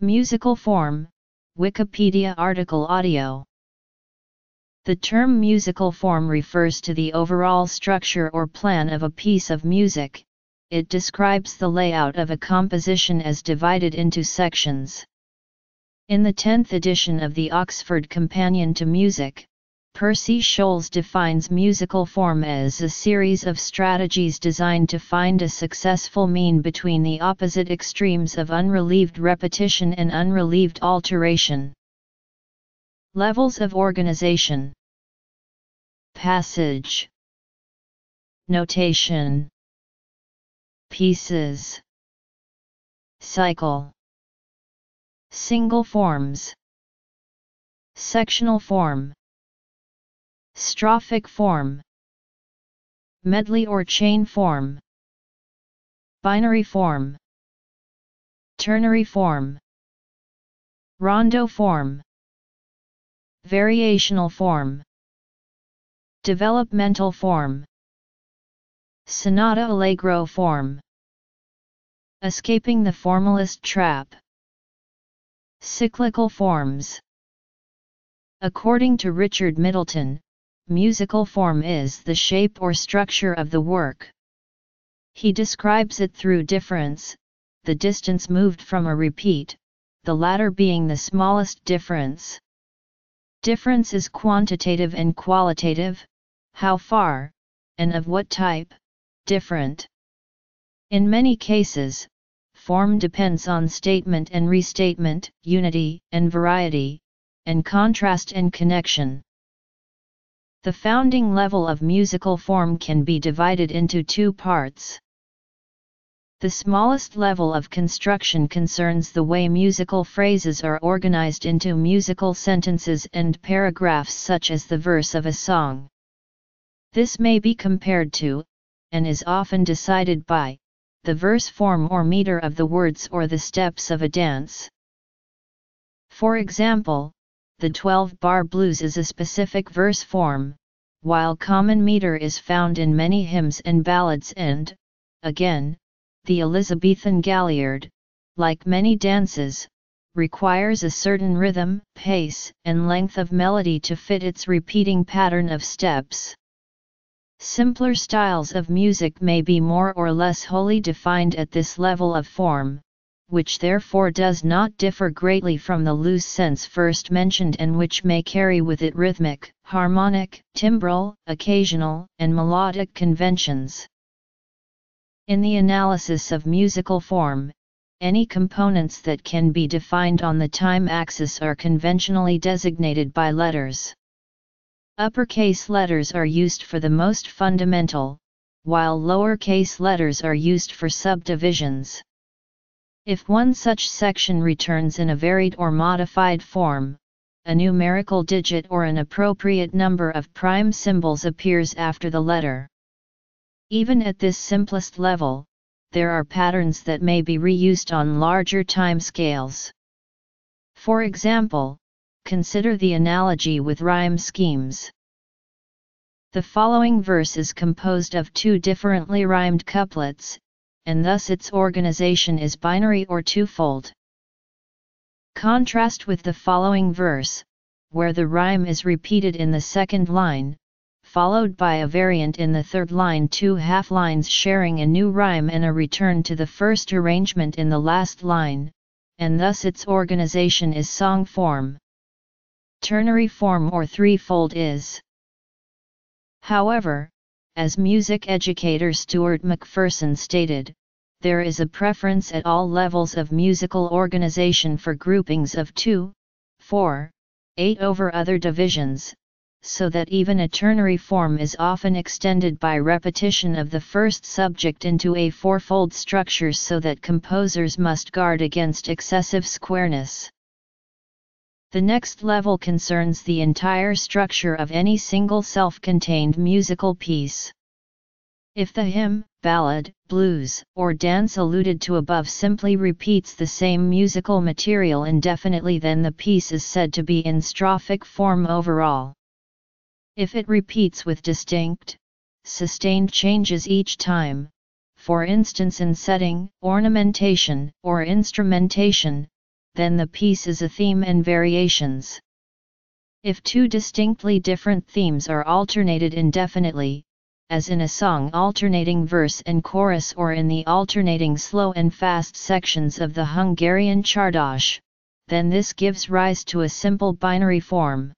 Musical form, Wikipedia article audio. The term musical form refers to the overall structure or plan of a piece of music. It describes the layout of a composition as divided into sections. In the 10th edition of the Oxford Companion to Music, Percy Scholes defines musical form as a series of strategies designed to find a successful mean between the opposite extremes of unrelieved repetition and unrelieved alteration. Levels of organization. Passage. Notation. Pieces. Cycle. Single forms. Sectional form. Strophic form. Medley or chain form. Binary form. Ternary form. Rondo form. Variational form. Developmental form. Sonata allegro form. Escaping the formalist trap. Cyclical forms. According to Richard Middleton, musical form is the shape or structure of the work. He describes it through difference, the distance moved from a repeat, the latter being the smallest difference. Difference is quantitative and qualitative, how far, and of what type, different. In many cases, form depends on statement and restatement, unity and variety, and contrast and connection. The founding level of musical form can be divided into two parts. The smallest level of construction concerns the way musical phrases are organized into musical sentences and paragraphs, such as the verse of a song. This may be compared to, and is often decided by, the verse form or meter of the words or the steps of a dance. For example, the 12-bar blues is a specific verse form, while common meter is found in many hymns and ballads and, again, the Elizabethan Galliard, like many dances, requires a certain rhythm, pace, and length of melody to fit its repeating pattern of steps. Simpler styles of music may be more or less wholly defined at this level of form, which therefore does not differ greatly from the loose sense first mentioned and which may carry with it rhythmic, harmonic, timbral, occasional, and melodic conventions. In the analysis of musical form, any components that can be defined on the time axis are conventionally designated by letters. Uppercase letters are used for the most fundamental, while lowercase letters are used for subdivisions. If one such section returns in a varied or modified form, a numerical digit or an appropriate number of prime symbols appears after the letter. Even at this simplest level, there are patterns that may be reused on larger time scales. For example, consider the analogy with rhyme schemes. The following verse is composed of two differently rhymed couplets, and thus its organization is binary or twofold. Contrast with the following verse, where the rhyme is repeated in the second line, followed by a variant in the third line, two half lines sharing a new rhyme and a return to the first arrangement in the last line, and thus its organization is song form. Ternary form or threefold is. However, as music educator Stuart Macpherson stated, there is a preference at all levels of musical organization for groupings of 2, 4, 8 over other divisions, so that even a ternary form is often extended by repetition of the first subject into a fourfold structure, so that composers must guard against excessive squareness. The next level concerns the entire structure of any single self-contained musical piece. If the hymn, ballad, blues, or dance alluded to above simply repeats the same musical material indefinitely, then the piece is said to be in strophic form overall. If it repeats with distinct, sustained changes each time, for instance in setting, ornamentation, or instrumentation, then the piece is a theme and variations. If two distinctly different themes are alternated indefinitely, as in a song alternating verse and chorus or in the alternating slow and fast sections of the Hungarian csardas, then this gives rise to a simple binary form.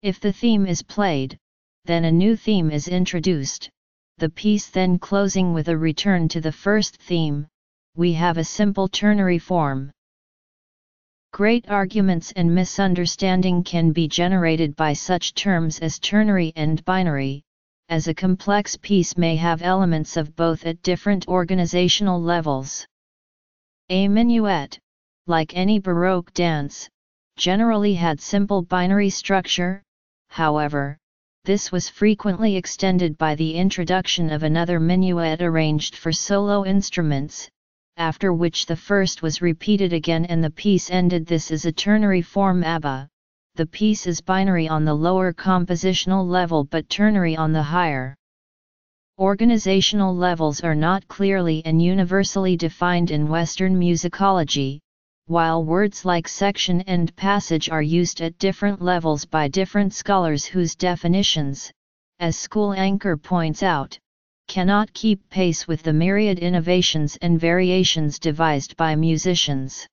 If the theme is played, then a new theme is introduced, the piece then closing with a return to the first theme, we have a simple ternary form. Great arguments and misunderstanding can be generated by such terms as ternary and binary, as a complex piece may have elements of both at different organizational levels. A minuet, like any Baroque dance, generally had simple binary structure, however, this was frequently extended by the introduction of another minuet arranged for solo instruments, after which the first was repeated again and the piece ended. This is a ternary form ABBA. The piece is binary on the lower compositional level but ternary on the higher. Organizational levels are not clearly and universally defined in Western musicology, while words like section and passage are used at different levels by different scholars whose definitions, as Schoolanker points out, cannot keep pace with the myriad innovations and variations devised by musicians.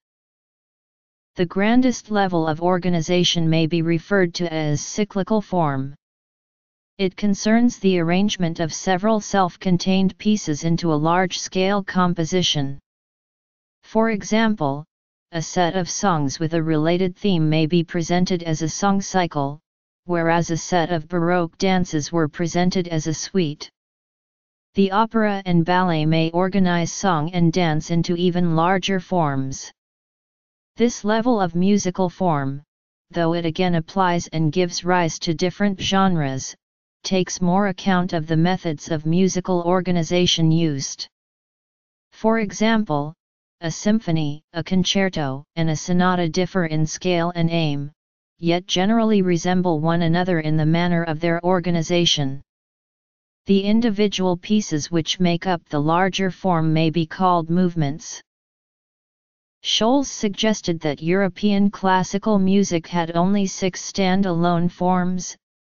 The grandest level of organization may be referred to as cyclical form. It concerns the arrangement of several self-contained pieces into a large-scale composition. For example, a set of songs with a related theme may be presented as a song cycle, whereas a set of Baroque dances were presented as a suite. The opera and ballet may organize song and dance into even larger forms. This level of musical form, though it again applies and gives rise to different genres, takes more account of the methods of musical organization used. For example, a symphony, a concerto, and a sonata differ in scale and aim, yet generally resemble one another in the manner of their organization. The individual pieces which make up the larger form may be called movements. Scholes suggested that European classical music had only 6 stand-alone forms: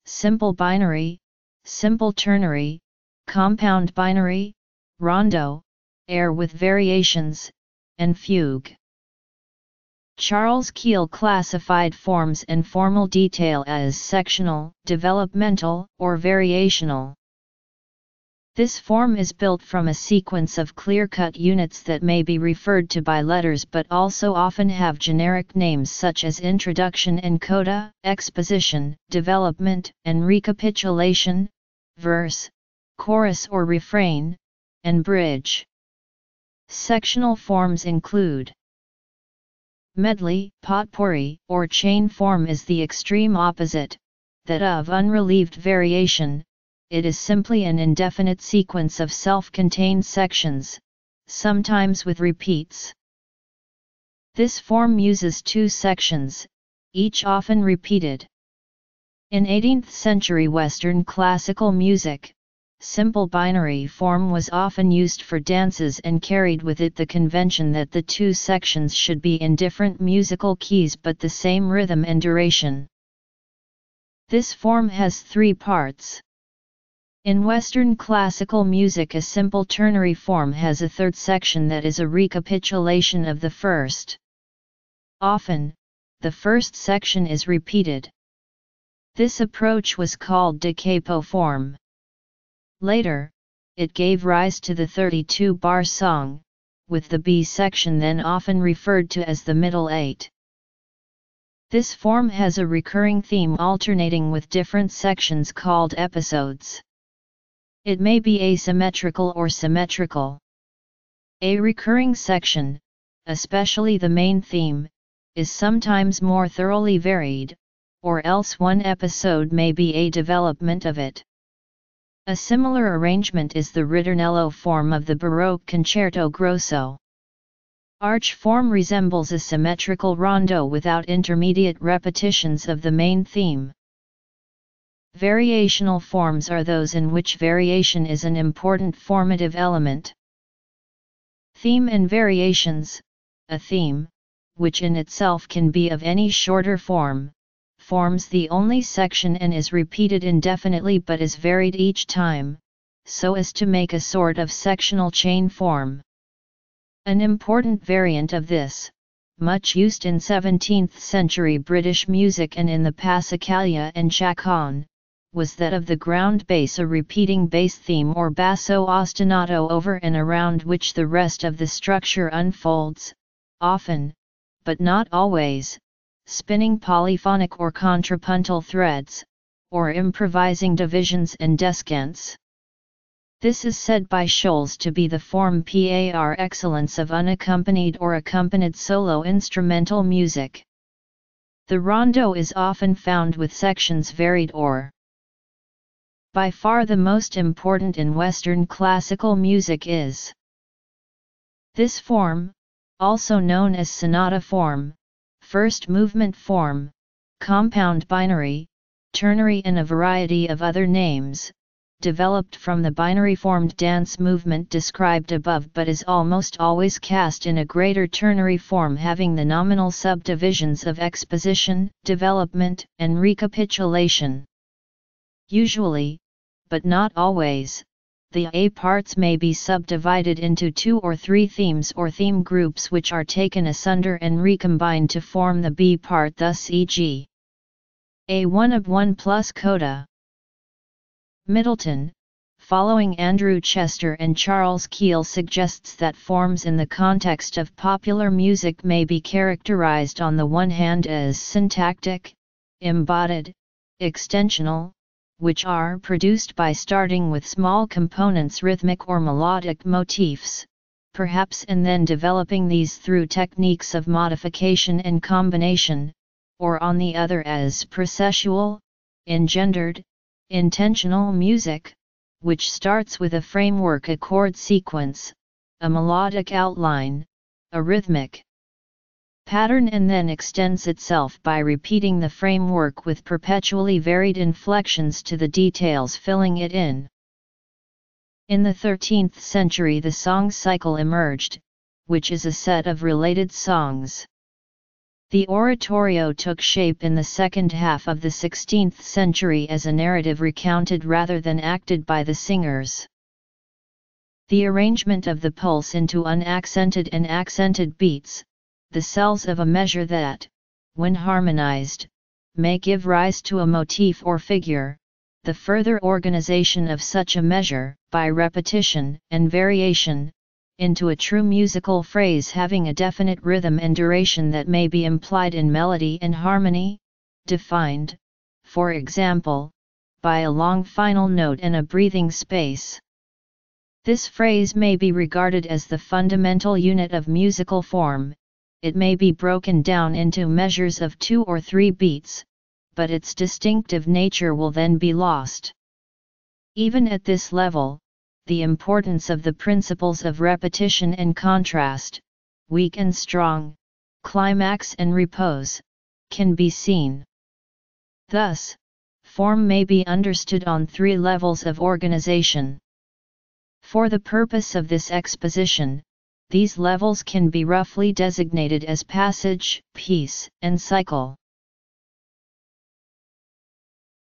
simple binary, simple ternary, compound binary, rondo, air with variations, and fugue. Charles Keil classified forms and formal detail as sectional, developmental, or variational. This form is built from a sequence of clear-cut units that may be referred to by letters but also often have generic names such as introduction and coda, exposition, development, and recapitulation, verse, chorus or refrain, and bridge. Sectional forms include medley, potpourri, or chain form is the extreme opposite, that of unrelieved variation. It is simply an indefinite sequence of self-contained sections, sometimes with repeats. This form uses 2 sections, each often repeated. In 18th-century Western classical music, simple binary form was often used for dances and carried with it the convention that the 2 sections should be in different musical keys but the same rhythm and duration. This form has 3 parts. In Western classical music, a simple ternary form has a 3rd section that is a recapitulation of the first. Often, the first section is repeated. This approach was called da capo form. Later, it gave rise to the 32-bar song, with the B section then often referred to as the middle 8. This form has a recurring theme alternating with different sections called episodes. It may be asymmetrical or symmetrical. A recurring section, especially the main theme, is sometimes more thoroughly varied, or else one episode may be a development of it. A similar arrangement is the ritornello form of the Baroque Concerto Grosso. Arch form resembles a symmetrical rondo without intermediate repetitions of the main theme. Variational forms are those in which variation is an important formative element. Theme and variations. A theme, which in itself can be of any shorter form, forms the only section and is repeated indefinitely but is varied each time, so as to make a sort of sectional chain form. An important variant of this, much used in 17th century British music and in the Passacaglia and Chaconne, was that of the ground bass, a repeating bass theme or basso ostinato over and around which the rest of the structure unfolds, often, but not always, spinning polyphonic or contrapuntal threads, or improvising divisions and descants. This is said by Scholes to be the form par excellence of unaccompanied or accompanied solo instrumental music. The rondo is often found with sections varied or. By far the most important in Western classical music is this form, also known as sonata form, first movement form, compound binary, ternary and a variety of other names, developed from the binary-formed dance movement described above but is almost always cast in a greater ternary form having the nominal subdivisions of exposition, development, and recapitulation. Usually, but not always, the A parts may be subdivided into two or three themes or theme groups which are taken asunder and recombined to form the B part, thus e.g. A1 of 1 plus coda. Middleton, following Andrew Chester and Charles Keil, suggests that forms in the context of popular music may be characterized on the one hand as syntactic, embodied, extensional, which are produced by starting with small components, rhythmic or melodic motifs, perhaps, and then developing these through techniques of modification and combination, or on the other as processual, engendered, intentional music, which starts with a framework, a chord sequence, a melodic outline, a rhythmic pattern, and then extends itself by repeating the framework with perpetually varied inflections to the details filling it in. In the 13th century the song cycle emerged, which is a set of related songs. The oratorio took shape in the second half of the 16th century as a narrative recounted rather than acted by the singers. The arrangement of the pulse into unaccented and accented beats, the cells of a measure that, when harmonized, may give rise to a motif or figure, the further organization of such a measure, by repetition and variation, into a true musical phrase having a definite rhythm and duration that may be implied in melody and harmony, defined, for example, by a long final note and a breathing space. This phrase may be regarded as the fundamental unit of musical form. It may be broken down into measures of two or three beats, but its distinctive nature will then be lost. Even at this level, the importance of the principles of repetition and contrast, weak and strong, climax and repose, can be seen. Thus, form may be understood on three levels of organization. For the purpose of this exposition, these levels can be roughly designated as passage, piece, and cycle.